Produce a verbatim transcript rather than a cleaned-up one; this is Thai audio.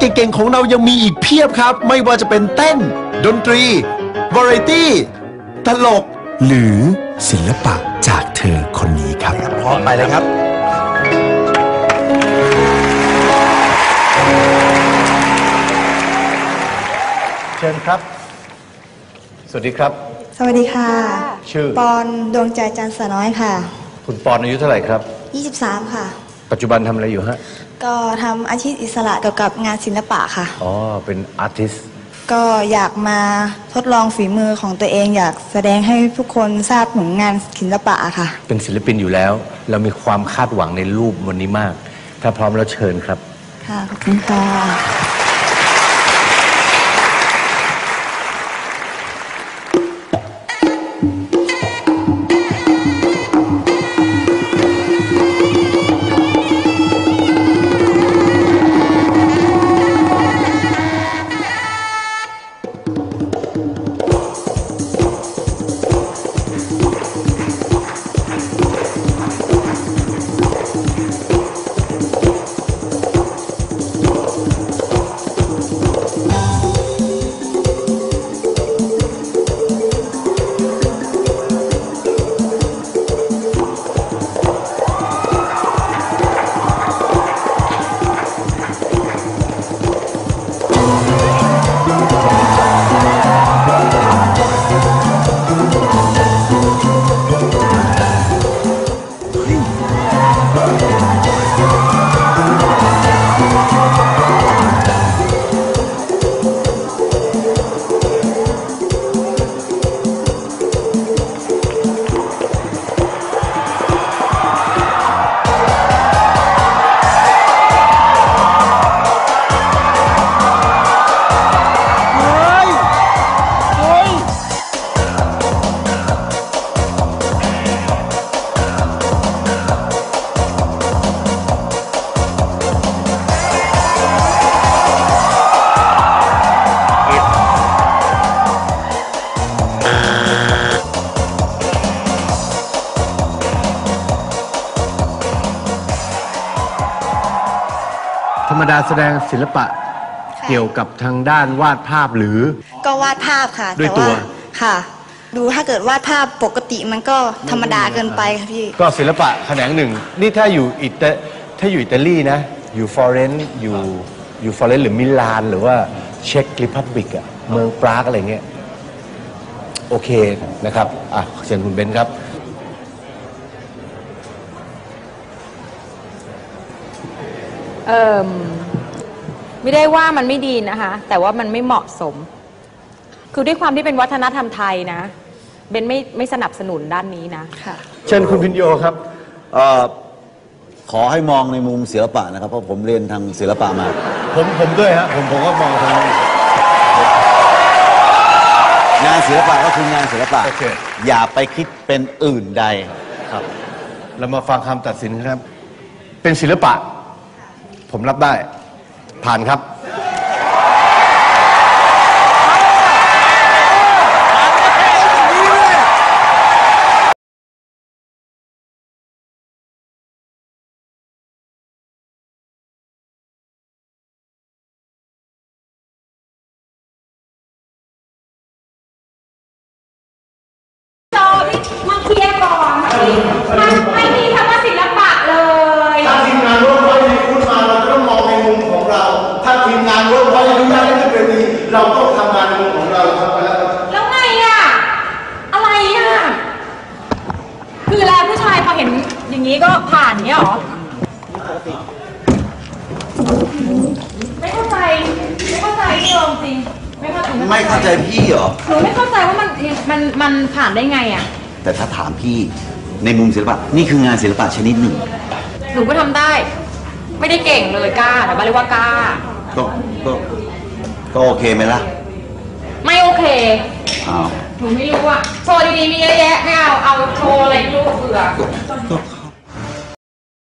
เก่งๆของเรายังมีอีกเพียบครับไม่ว่าจะเป็นเต้นดนตรีวาไรตี้ตลกหรือศิลปะจากเธอคนนี้ครับพร้อมไปเลยครับเชิญครับสวัสดีครับสวัสดีค่ะชื่อปอนดวงใจจันทร์สน้อยค่ะคุณปอนอายุเท่าไหร่ครับยี่สิบสามค่ะปัจจุบันทำอะไรอยู่ฮะก็ทำอาชีพอิสระเกี่ยวกับงานศิลปะค่ะอ๋อเป็นอาร์ติสต์ก็อยากมาทดลองฝีมือของตัวเองอยากแสดงให้ทุกคนทราบถึงงานศิลปะค่ะเป็นศิลปินอยู่แล้วเรามีความคาดหวังในรูปวันนี้มากถ้าพร้อมแล้วเชิญครับค่ะขอบคุณค่ะแสดงศิลปะเกี่ยวกับทางด้านวาดภาพหรือก็วาดภาพค่ะด้วยตัวค่ะดูถ้าเกิดวาดภาพปกติมันก็ธรรมดาเกินไปค่ะพี่ก็ศิลปะแขนงหนึ่งนี่ถ้าอยู่อิตาถ้าอยู่อิตาลีนะอยู่ฟลอเรนซ์อยู่อยู่ฟลอเรนซ์หรือมิลานหรือว่าเช็กริพับบิกอะเมืองปรากอะไรเงี้ยโอเคนะครับอ่ะเชิญคุณเบนครับเอ่อไม่ได้ว่ามันไม่ดีนะคะแต่ว่ามันไม่เหมาะสมคือด้วยความที่เป็นวัฒนธรรมไทยนะเบนไม่ไม่สนับสนุนด้านนี้นะค่ะเชิญคุณพินโยครับเอ่อขอให้มองในมุมศิลปะนะครับเพราะผมเรียนทางศิลปะมาผมผมด้วยฮะผมผมก็มองทางงานศิลปะก็คืองานศิลปะอย่าไปคิดเป็นอื่นใดครับเรามาฟังคำตัดสินครับเป็นศิลปะผมรับได้ผ่านครับจอพี่มาเคลียร์ก่อนมันไม่มีคำว่าศิลปะเลยถ้าทีมงานร่วมไว้ในคุณมาเราต้องมองในมุมของเราถ้าทีมงานร่วมไว้ในทุกด้านที่เป็นดีเราต้องทำงานในมุมของเราทำไปแล้วแล้วไงอ่ะอะไรอ่ะคือแล้วผู้ชายพอเห็นอย่างนี้ก็ผ่านเนี้ยหรอไม่เข้าใจไม่เข้าใจพี่ลองจริงไม่เข้าใจไม่เข้าใจพี่เหรอหนูไม่เข้าใจว่ามันมันมันผ่านได้ไงอ่ะแต่ถ้าถามพี่ในมุมศิลปะนี่คืองานศิลปะชนิดหนึ่งหนูก็ทำได้ไม่ได้เก่งเลยกล้าแต่ว่าเรียกว่ากล้าก็ก็ก็โอเคไหมล่ะไม่โอเคอ้าวหนูไม่รู้อ่ะโชว์ดีๆมีเยอะแยะไม่เอาเอาโชว์อะไรไม่รู้เบื่อ